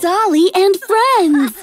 Dolly and Friends!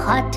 Hot.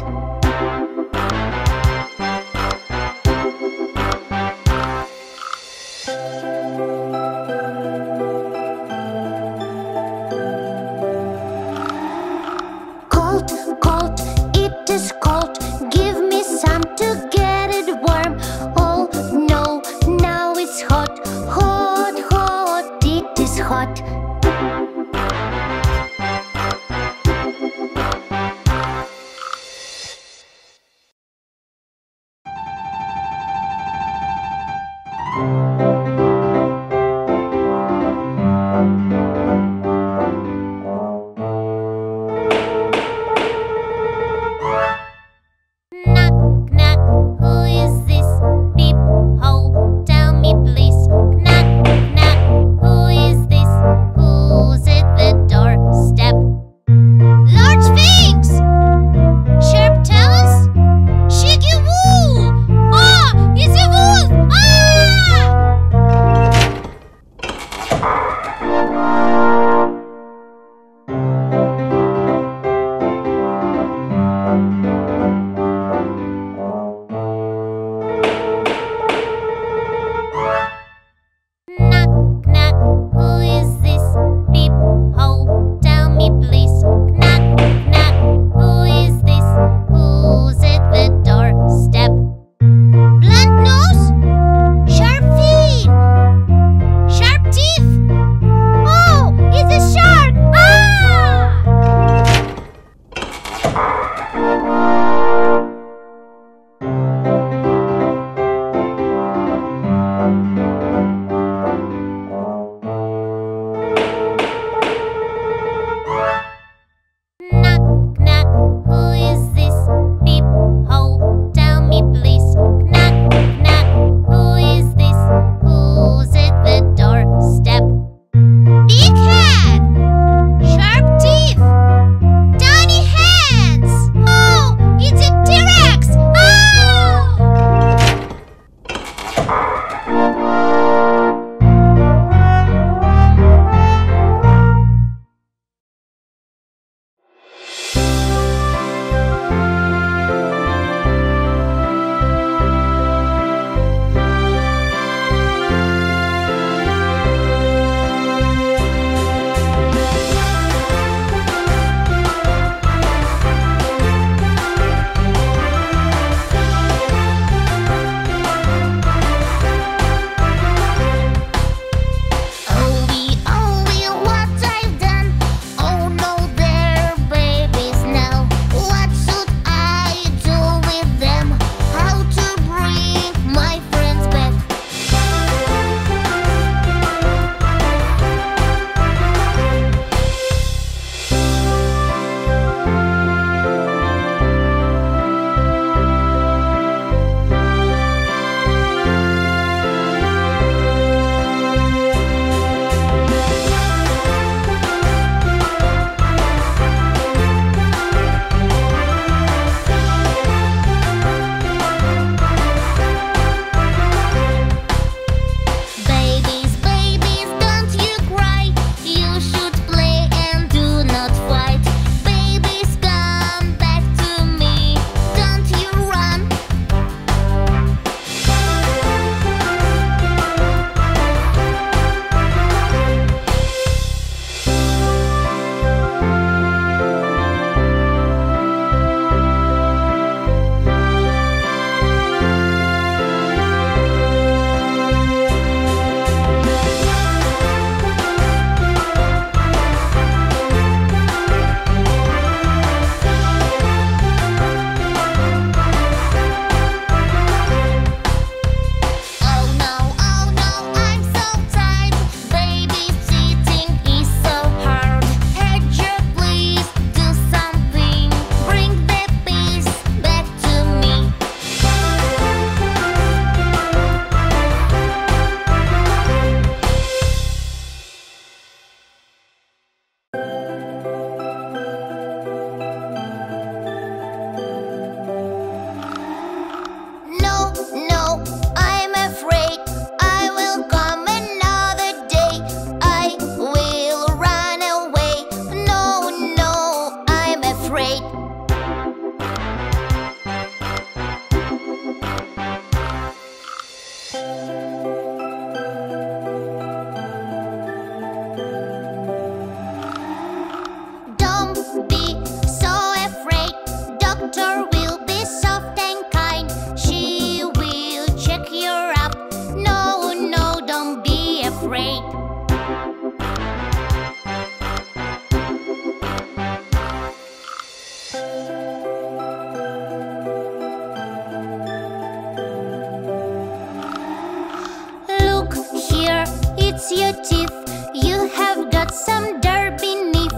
fix your teeth. You have got some dirt beneath.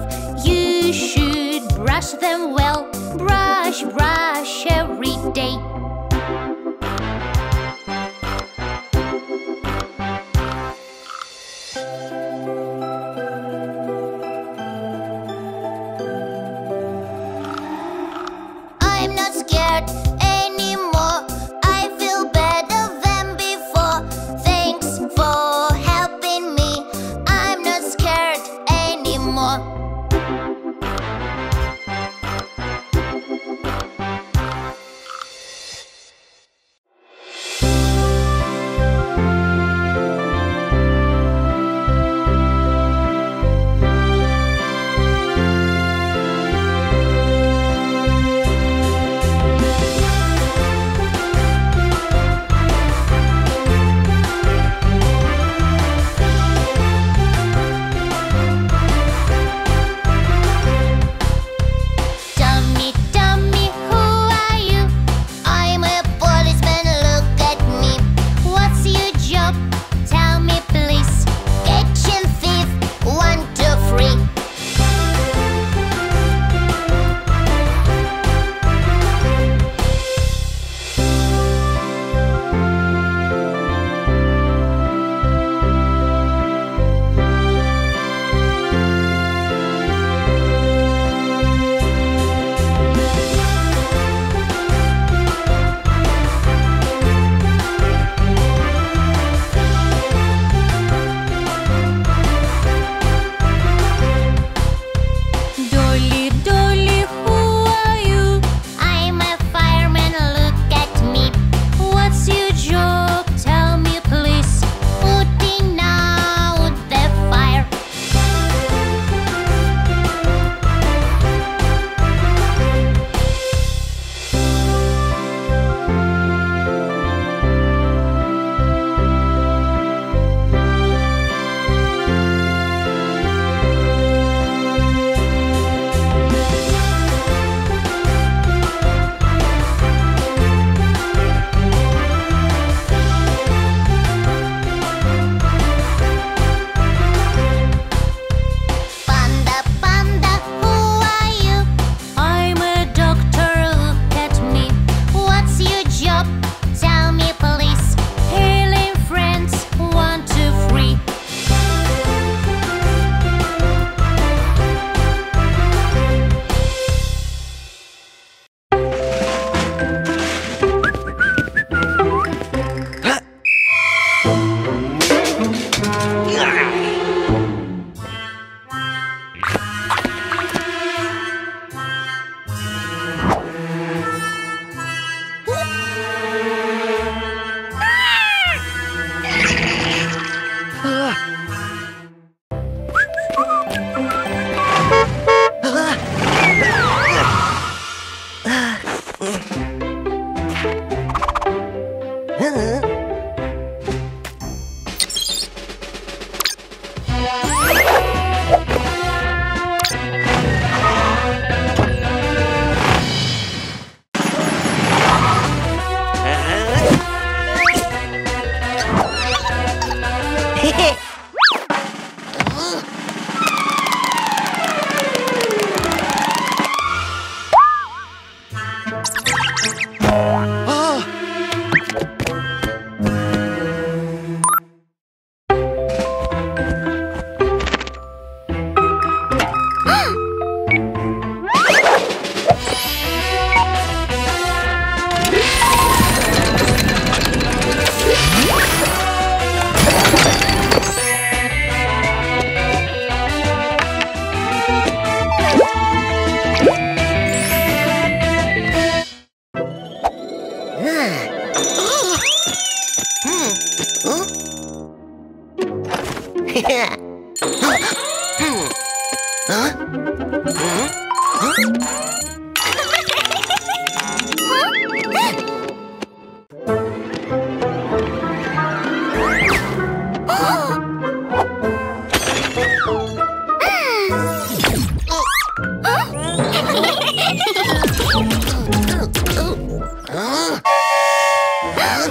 You should brush them well. Brush, brush every day. I'm not scared anymore. I feel better than before. Thanks for helping me. I'm not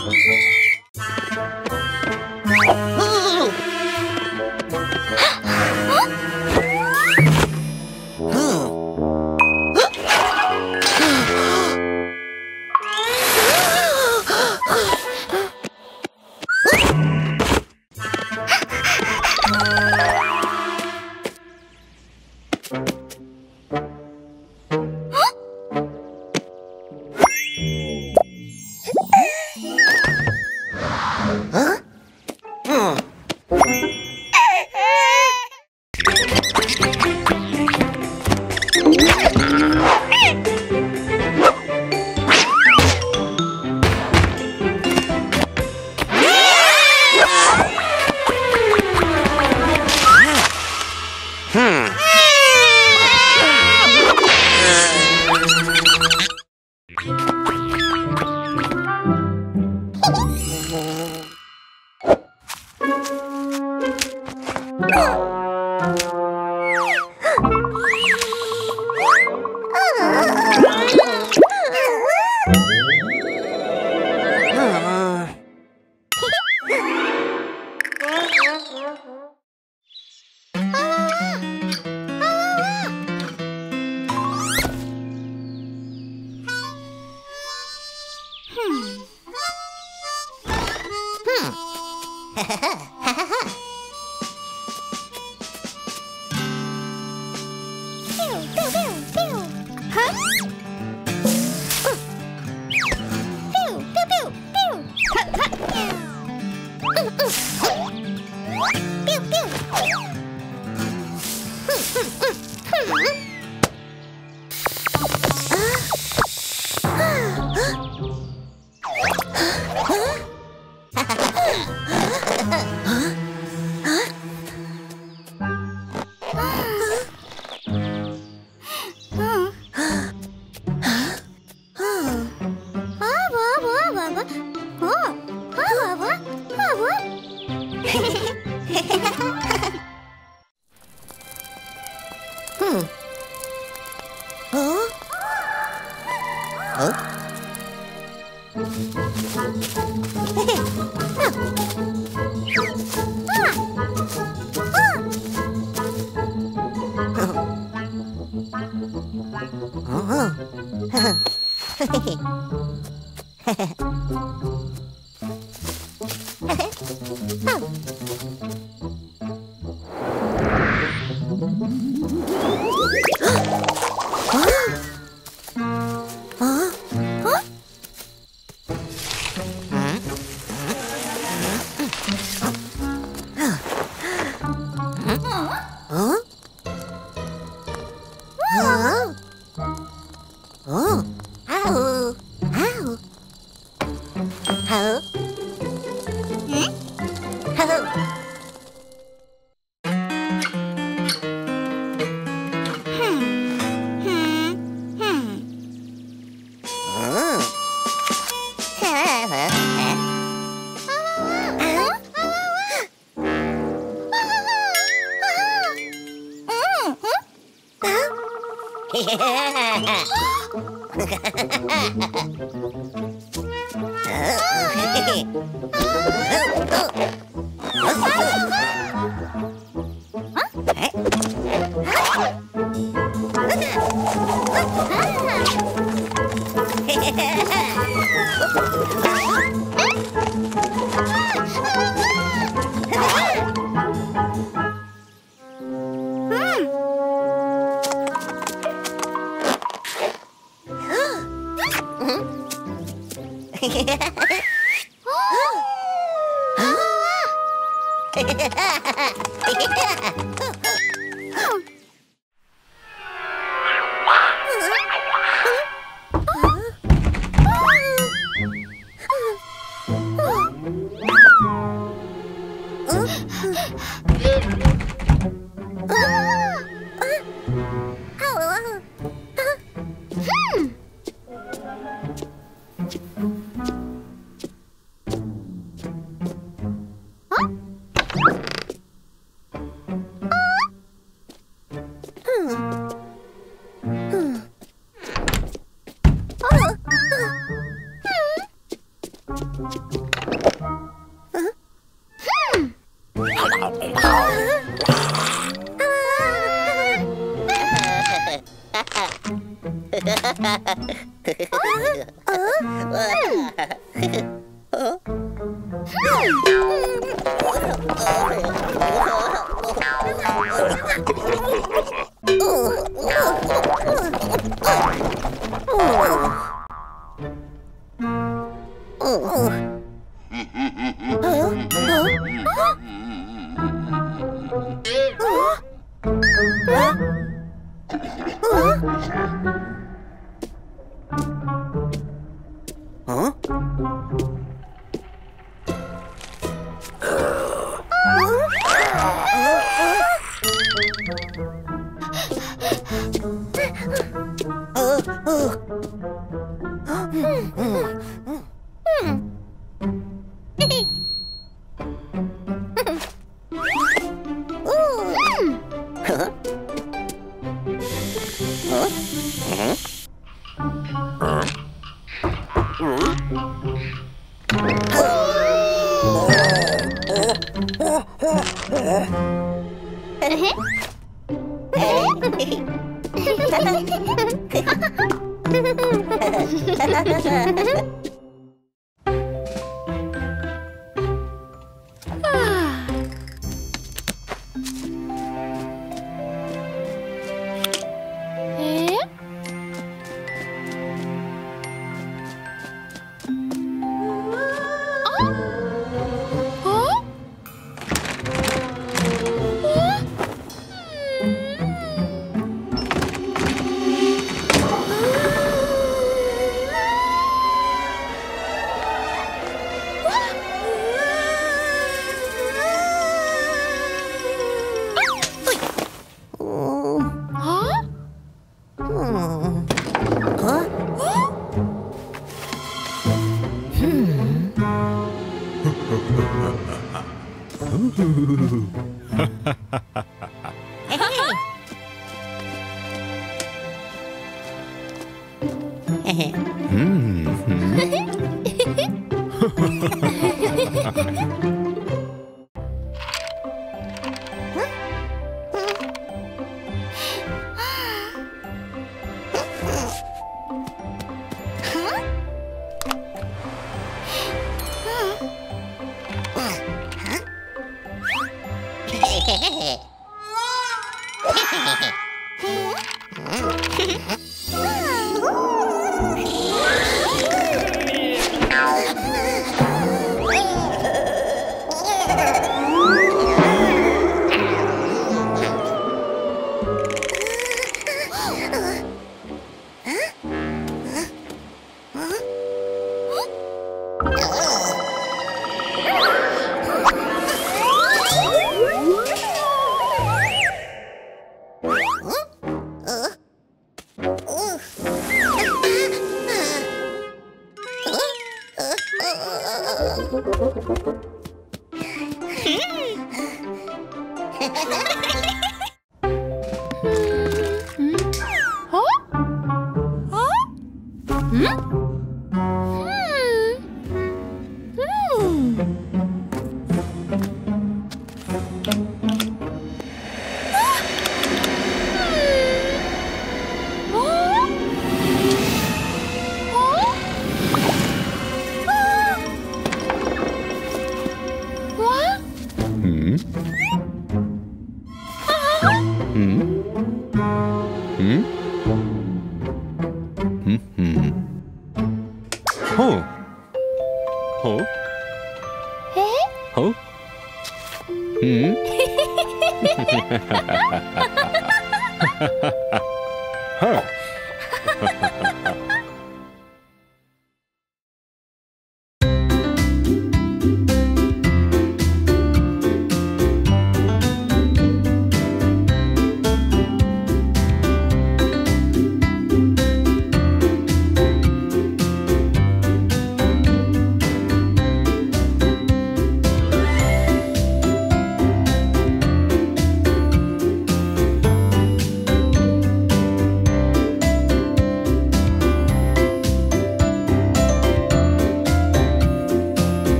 scared anymore.